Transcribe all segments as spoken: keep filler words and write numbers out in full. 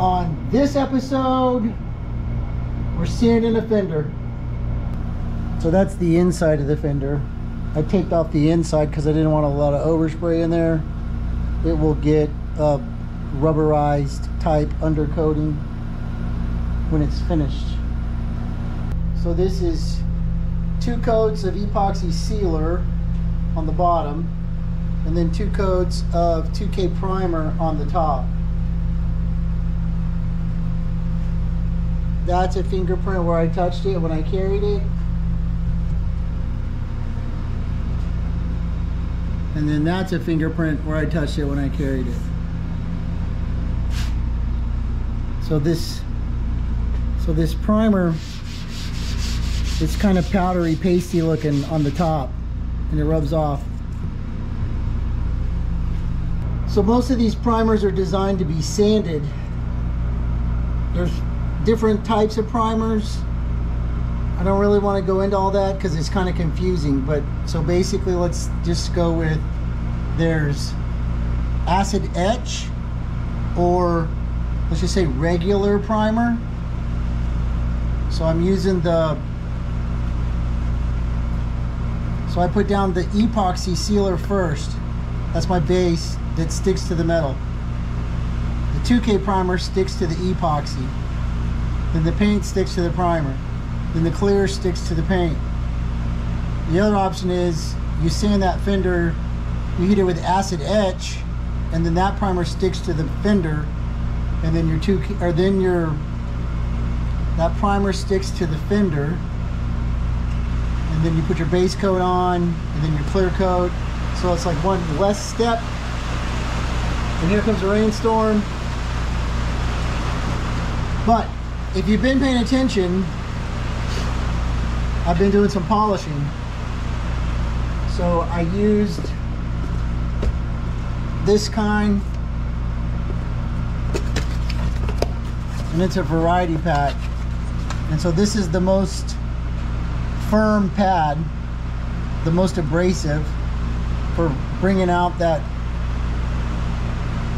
on this episode, we're seeing in a fender. So that's the inside of the fender. I taped off the inside because I didn't want a lot of overspray in there. It will get a rubberized type undercoating when it's finished. So this is two coats of epoxy sealer on the bottom, and then two coats of two K primer on the top. That's a fingerprint where I touched it when I carried it. And then that's a fingerprint where I touched it when I carried it. So this, so this primer is kind of powdery, pasty looking on the top, and it rubs off. So most of these primers are designed to be sanded. There's different types of primers. I don't really want to go into all that because it's kind of confusing, but so basically let's just go with, there's acid etch, or let's just say regular primer. So I'm using the, so I put down the epoxy sealer first. That's my base that sticks to the metal. The two K primer sticks to the epoxy. Then the paint sticks to the primer. Then the clear sticks to the paint. The other option is you sand that fender, you heat it with acid etch, and then that primer sticks to the fender, and then your two, or then your that primer sticks to the fender, and then you put your base coat on, and then your clear coat. So it's like one less step. And here comes a rainstorm. But if you've been paying attention, I've been doing some polishing. So I used this kind, and it's a variety pack. And so this is the most firm pad, the most abrasive, for bringing out that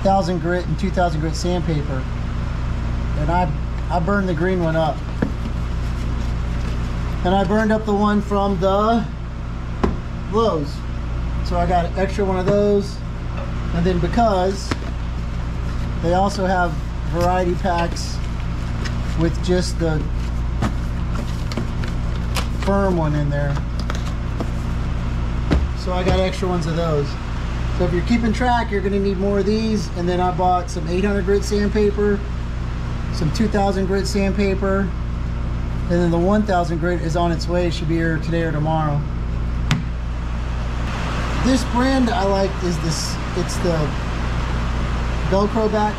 thousand grit and two thousand grit sandpaper. And I, I burned the green one up. And I burned up the one from the Lowe's. So I got an extra one of those. And then because they also have variety packs with just the firm one in there. So I got extra ones of those. So if you're keeping track, you're gonna need more of these. And then I bought some eight hundred grit sandpaper, some two thousand grit sandpaper, and then the one thousand grit is on its way. It should be here today or tomorrow. This brand I like is this, it's the Velcro back,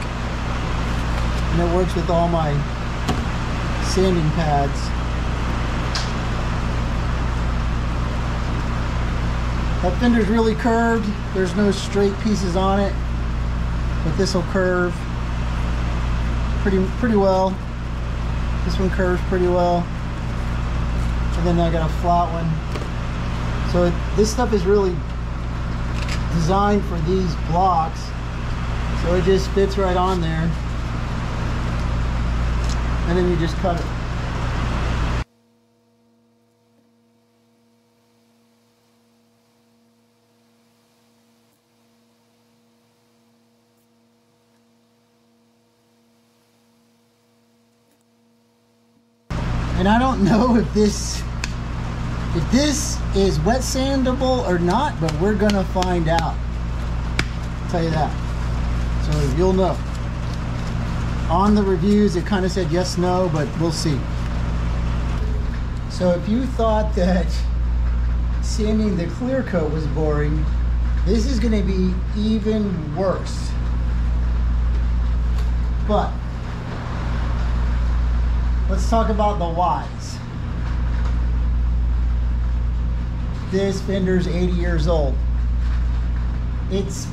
and it works with all my sanding pads. That fender's really curved. There's no straight pieces on it, but this will curve pretty, pretty well. This one curves pretty well, and then I got a flat one. So it, this stuff is really designed for these blocks, so it just fits right on there, and then you just cut it. And I don't know if this if this is wet sandable or not, but we're gonna find out. I'll tell you that. So you'll know. On the reviews, it kind of said yes, no, but we'll see. So if you thought that sanding the clear coat was boring, this is gonna be even worse. But let's talk about the whys. This fender's eighty years old. It's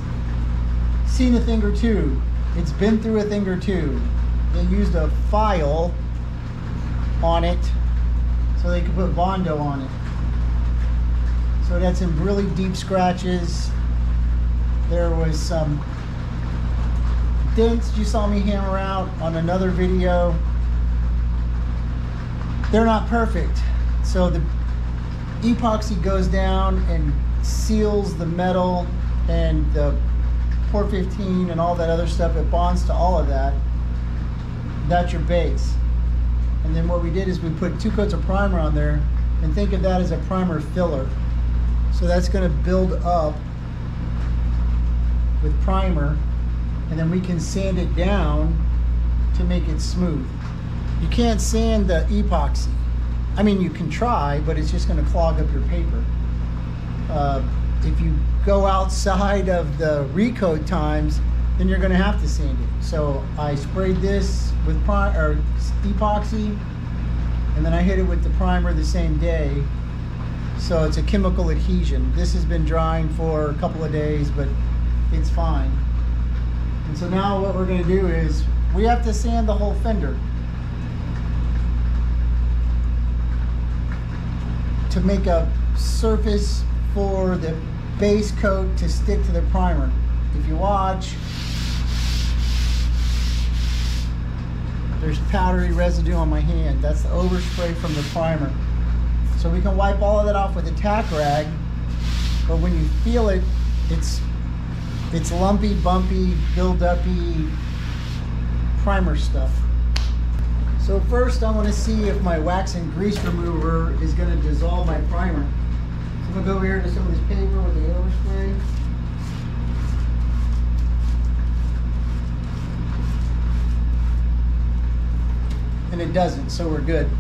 seen a thing or two. It's been through a thing or two. They used a file on it so they could put Bondo on it. So it had some really deep scratches. There was some dents you saw me hammer out on another video, they're not perfect. So the epoxy goes down and seals the metal, and the Pour fifteen and all that other stuff, it bonds to all of that. That's your base. And then what we did is we put two coats of primer on there, and think of that as a primer filler. So that's going to build up with primer, and then we can sand it down to make it smooth. You can't sand the epoxy. I mean, you can try, but it's just going to clog up your paper. Uh, if you go outside of the recoat times, then you're going to have to sand it. So I sprayed this with pri or epoxy, and then I hit it with the primer the same day. So it's a chemical adhesion. This has been drying for a couple of days, but it's fine. And so now what we're going to do is we have to sand the whole fender to make a surface for the base coat to stick to the primer. If you watch, there's powdery residue on my hand. That's the overspray from the primer. So we can wipe all of that off with a tack rag, but when you feel it, it's it's lumpy, bumpy, build-uppy primer stuff. So first I want to see if my wax and grease remover is going to dissolve my primer. So I'm going to go over here to some of this paper with the overspray. And it doesn't, so we're good.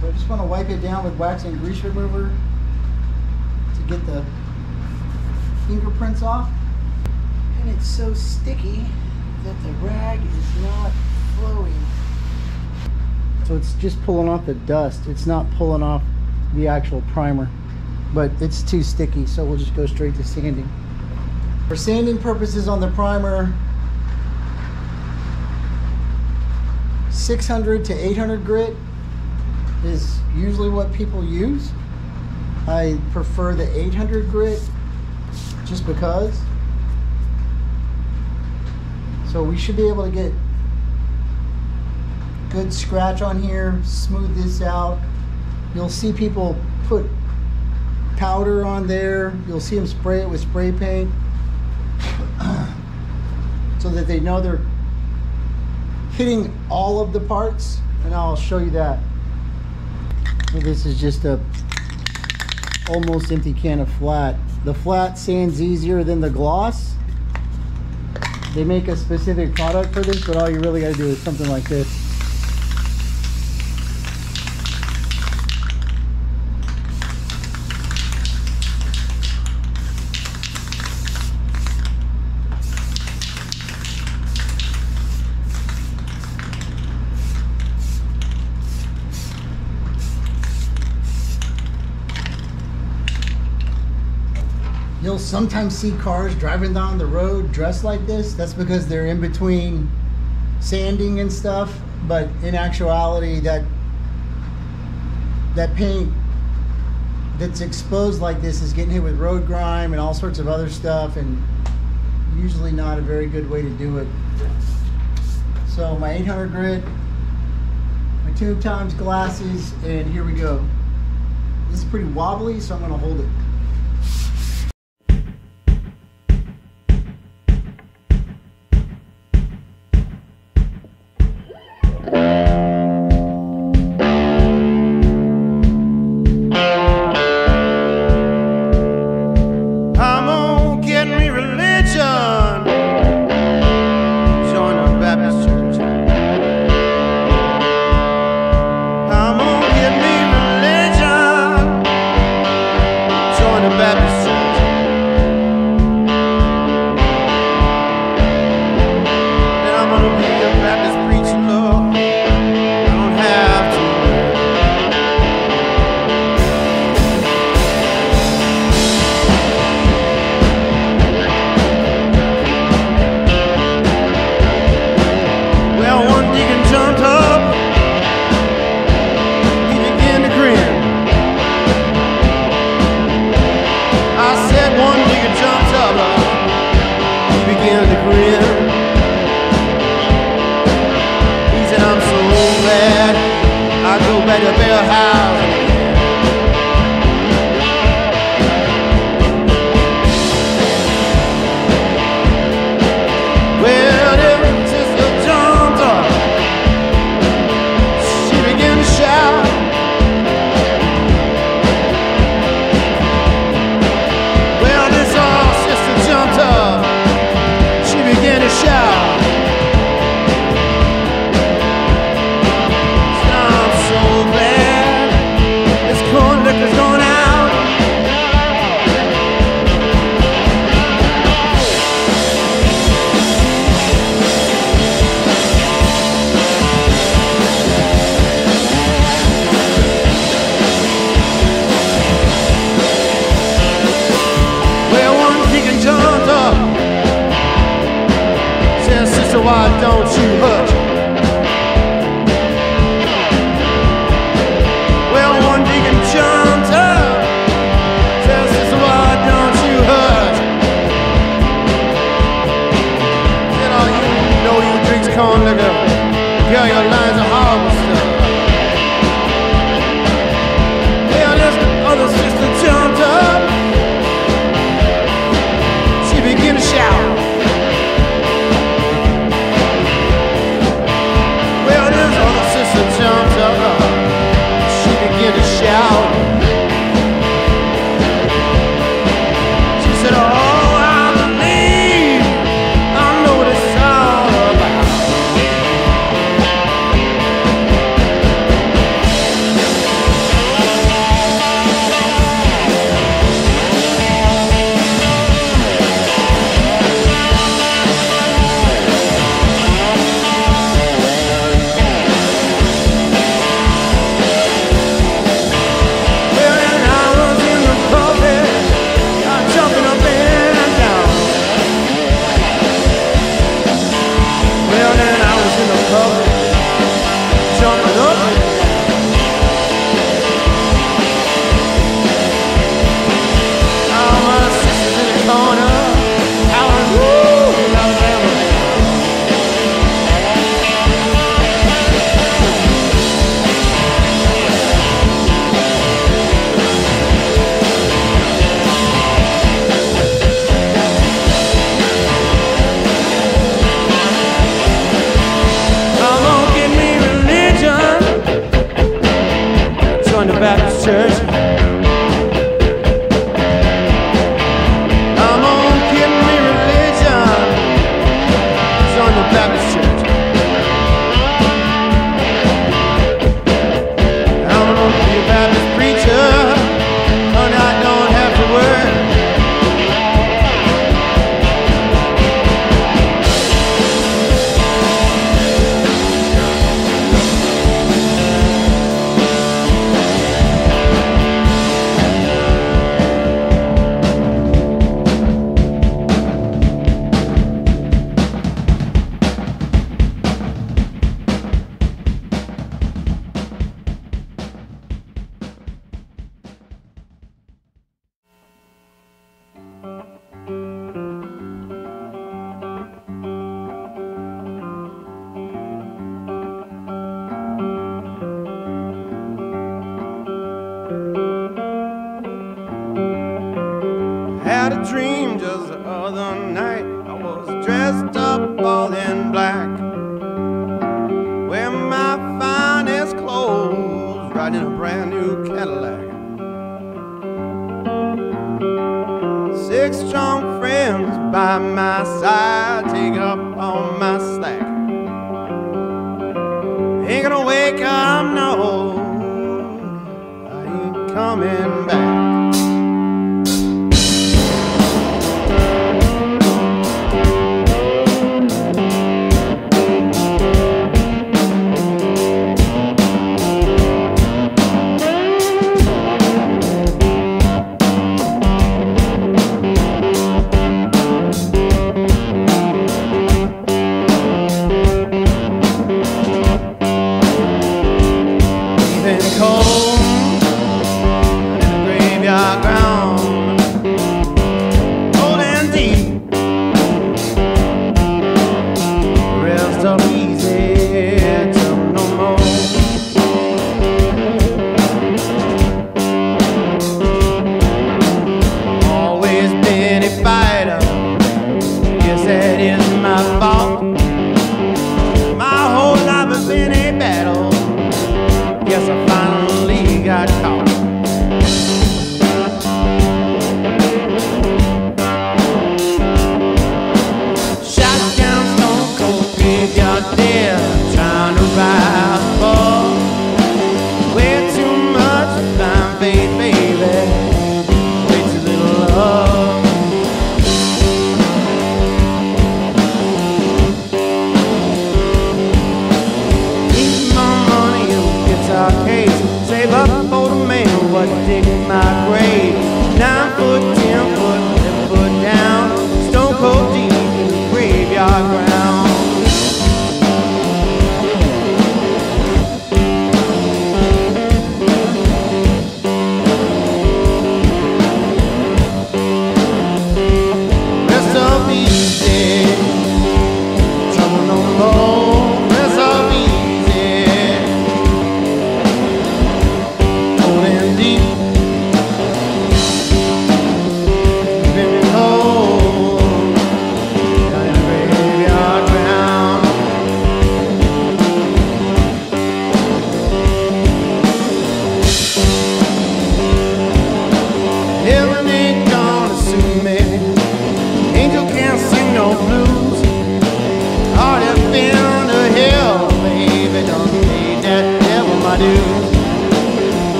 So I just want to wipe it down with wax and grease remover to get the fingerprints off. And it's so sticky that the rag is not flowing. So it's just pulling off the dust. It's not pulling off the actual primer, but it's too sticky, so we'll just go straight to sanding. For sanding purposes on the primer, six hundred to eight hundred grit is usually what people use. I prefer the eight hundred grit just because. So we should be able to get good scratch on here, smooth this out. You'll see people put powder on there. You'll see them spray it with spray paint so that they know they're hitting all of the parts, and I'll show you that. So this is just a almost empty can of flat. The flat sands easier than the gloss. They make a specific product for this, but all you really gotta do is something like this. You'll sometimes see cars driving down the road dressed like this. That's because they're in between sanding and stuff, but in actuality, that that paint that's exposed like this is getting hit with road grime and all sorts of other stuff, and usually not a very good way to do it. So my eight hundred grit, my tube times glasses, and here we go. This is pretty wobbly, so I'm gonna hold it. ready to build houses. Why don't you hurt? Well, one deacon jumps up, says, sister, why don't you hurt? Said, oh, you know you drinks corn liquor, girl, your lines are horrible stuff. Well, this other sister jumped up, she began to shout. Cold and a gray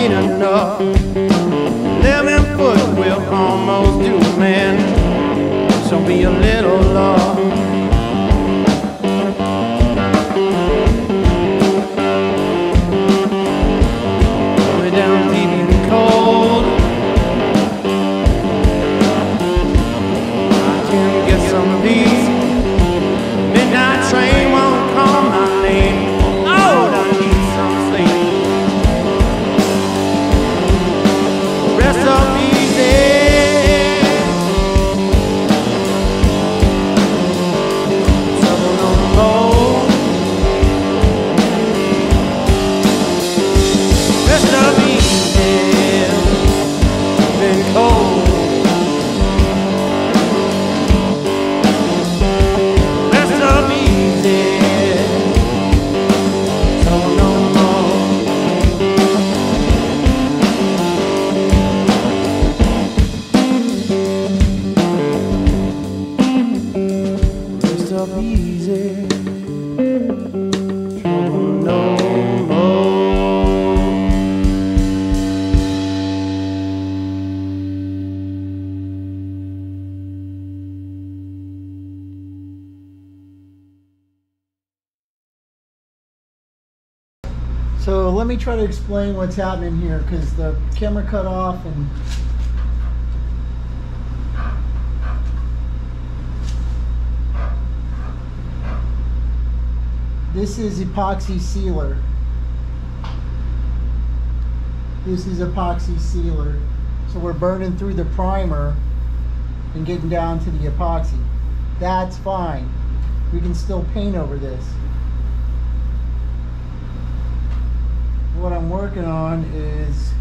ain't enough. Eleven foot will almost do a man, so be a little love. So let me try to explain what's happening here, because the camera cut off and this is epoxy sealer. This is epoxy sealer. So we're burning through the primer and getting down to the epoxy. That's fine. We can still paint over this. What I'm working on is,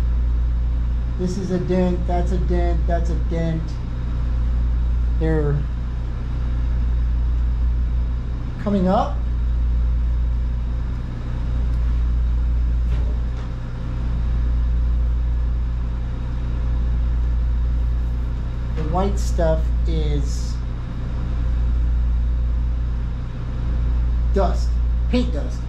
this is a dent, that's a dent, that's a dent. They're coming up. The white stuff is dust, paint dust.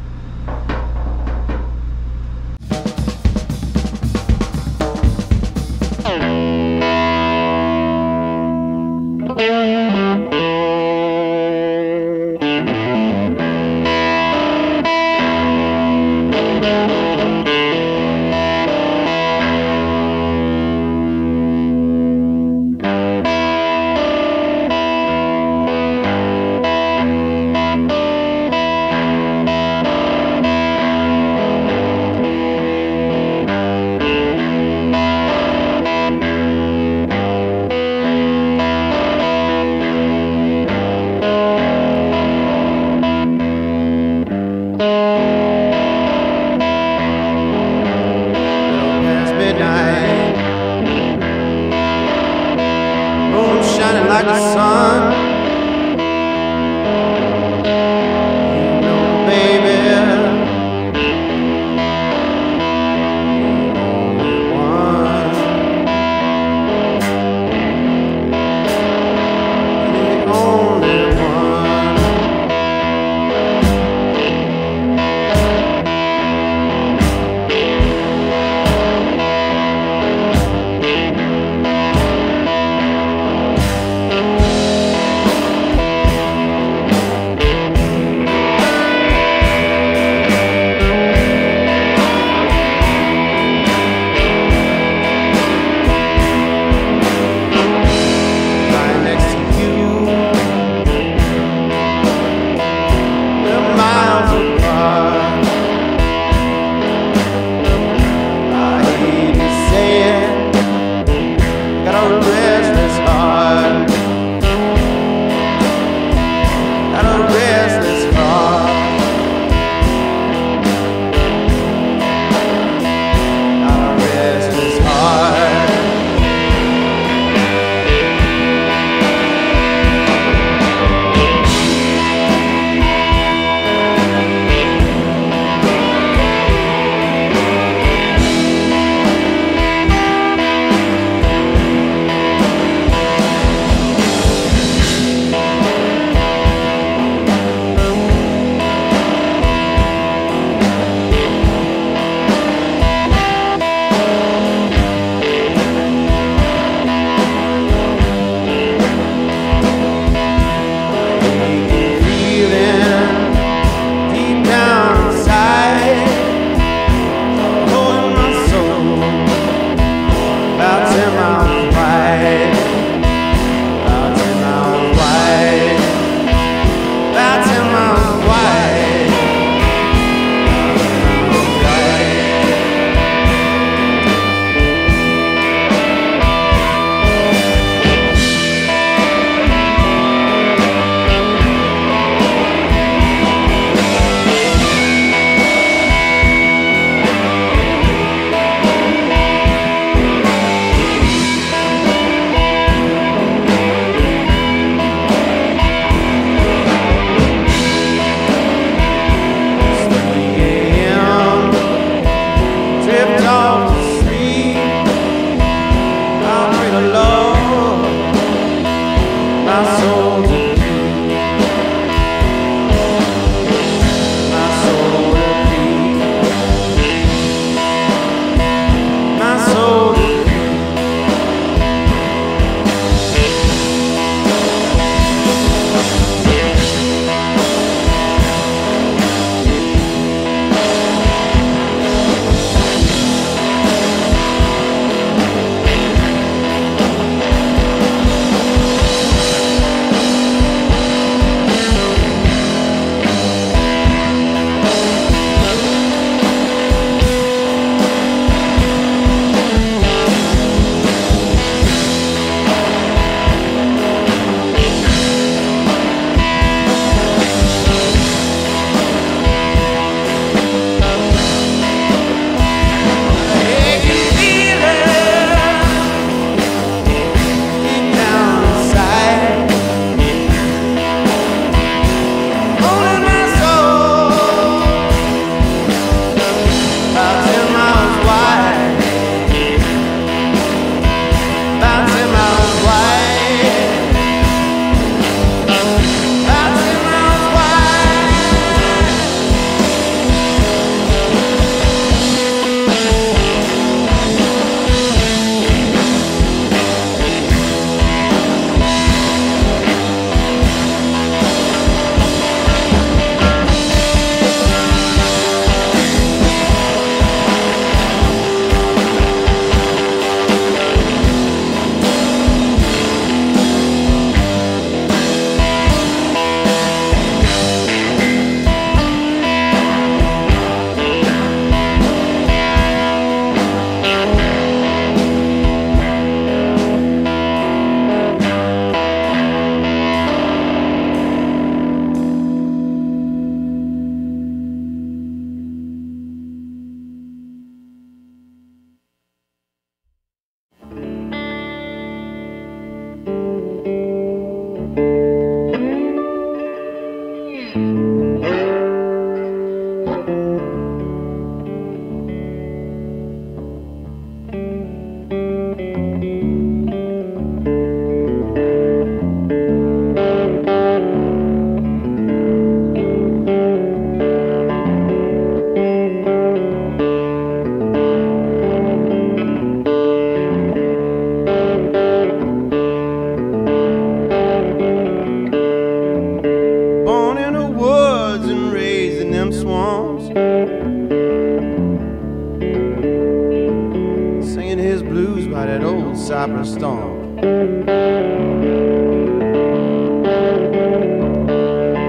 that old cypress storm.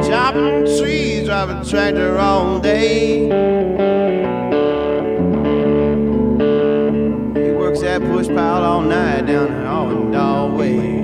Chopping trees, driving a tractor all day. He works that push pile all night down in Allendale Way.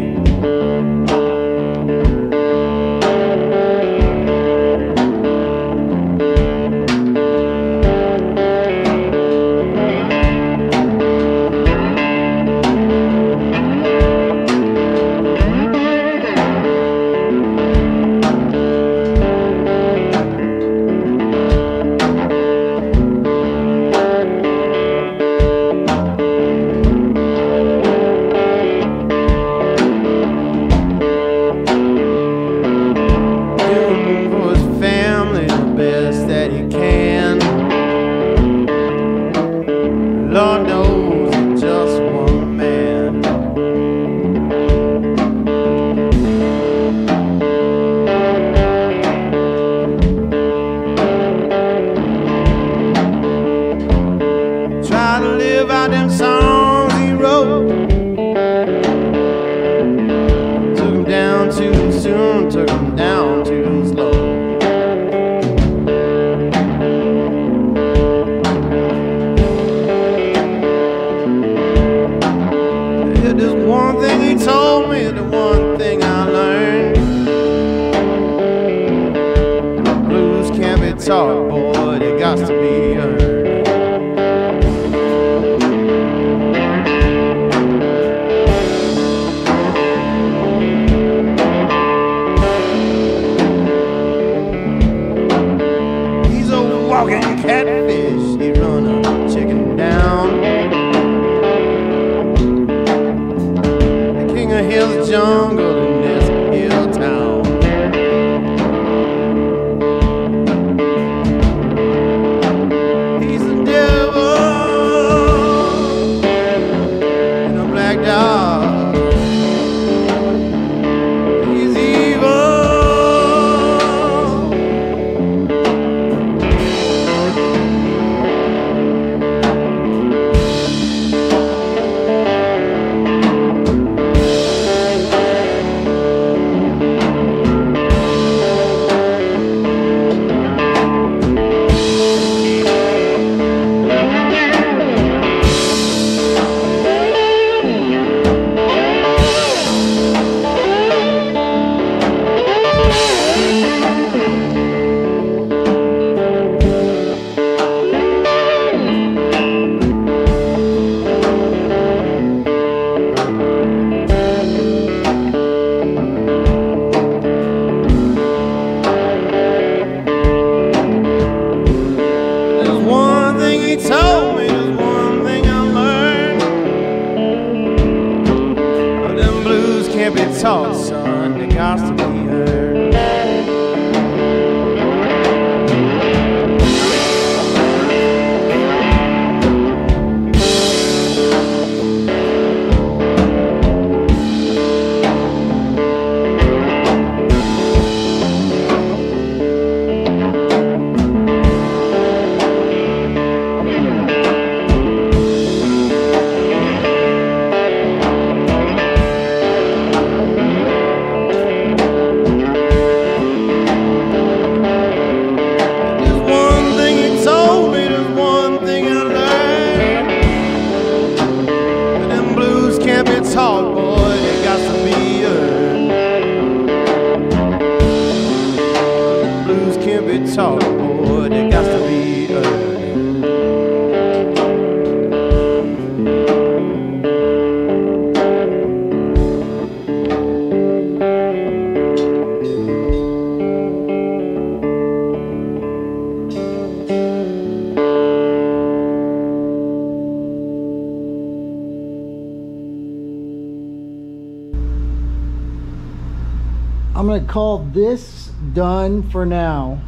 Call this done for now.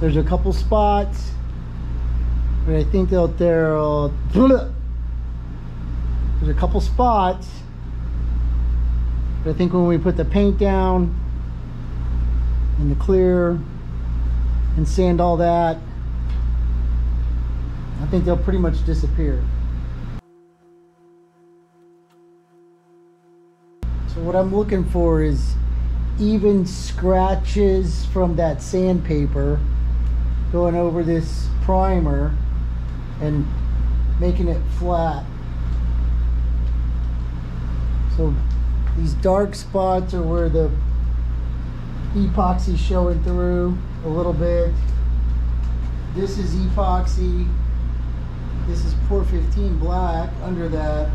There's a couple spots, but I think that there'll there's a couple spots, but I think when we put the paint down and the clear and sand all that, I think they'll pretty much disappear. So what I'm looking for is even scratches from that sandpaper going over this primer and making it flat. So these dark spots are where the epoxy's showing through a little bit. This is epoxy. This is Pour fifteen black under that.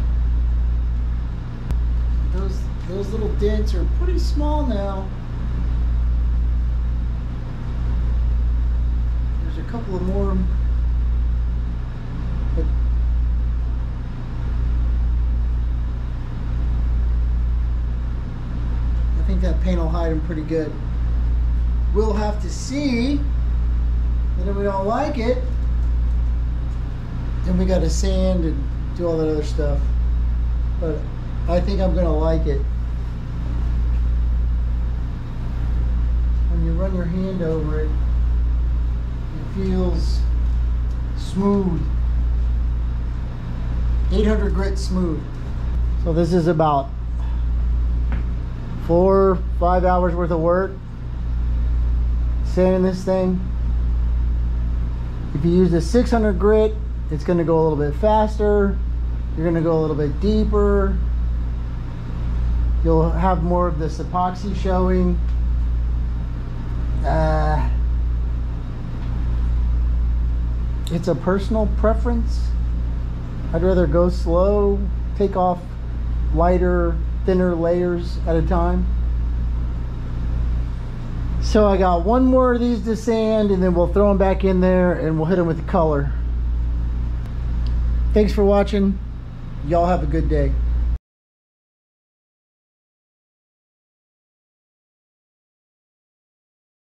Those those little dents are pretty small now. There's a couple of more. But I think that paint will hide them pretty good. We'll have to see. And if we don't like it, then we got to sand and do all that other stuff. But I think I'm going to like it. When you run your hand over it, it feels smooth. eight hundred grit smooth. So this is about four, five hours worth of work sanding this thing. If you use the six hundred grit, it's going to go a little bit faster. You're going to go a little bit deeper. You'll have more of this epoxy showing. Uh, it's a personal preference. I'd rather go slow, take off lighter, thinner layers at a time. So I got one more of these to sand, and then we'll throw them back in there and we'll hit them with the color. Thanks for watching. Y'all have a good day.